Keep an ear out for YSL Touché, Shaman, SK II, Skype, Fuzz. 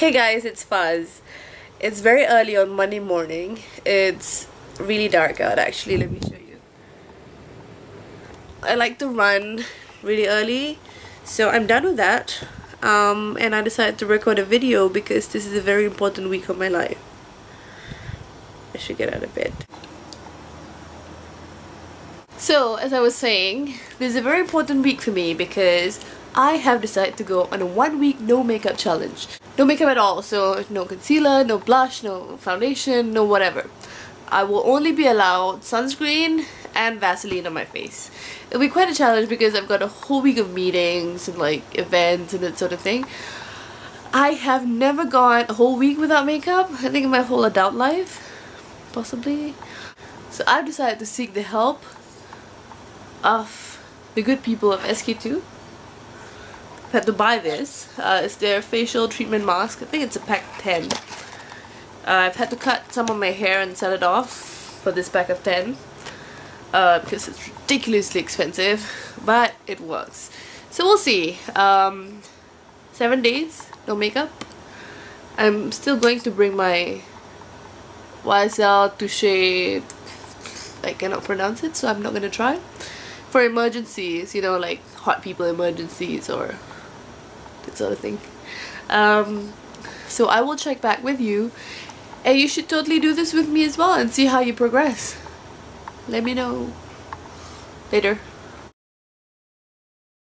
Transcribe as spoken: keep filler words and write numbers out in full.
Hey guys, it's Fuzz. It's very early on Monday morning. It's really dark out actually, let me show you. I like to run really early, so I'm done with that. Um, and I decided to record a video because this is a very important week of my life. I should get out of bed. So, as I was saying, this is a very important week for me because I have decided to go on a one week no makeup challenge. No makeup at all, so no concealer, no blush, no foundation, no whatever. I will only be allowed sunscreen and Vaseline on my face. It'll be quite a challenge because I've got a whole week of meetings and like events and that sort of thing. I have never gone a whole week without makeup, I think in my whole adult life, possibly. So I've decided to seek the help of the good people of S K two. Had to buy this. Uh, it's their facial treatment mask. I think it's a pack of ten. Uh, I've had to cut some of my hair and sell it off for this pack of ten uh, because it's ridiculously expensive, but it works. So we'll see. Um, seven days, no makeup. I'm still going to bring my Y S L Touché. I cannot pronounce it, so I'm not going to try. For emergencies, you know, like hot people emergencies or that sort of thing. Um, so I will check back with you, and you should totally do this with me as well and see how you progress. Let me know. Later.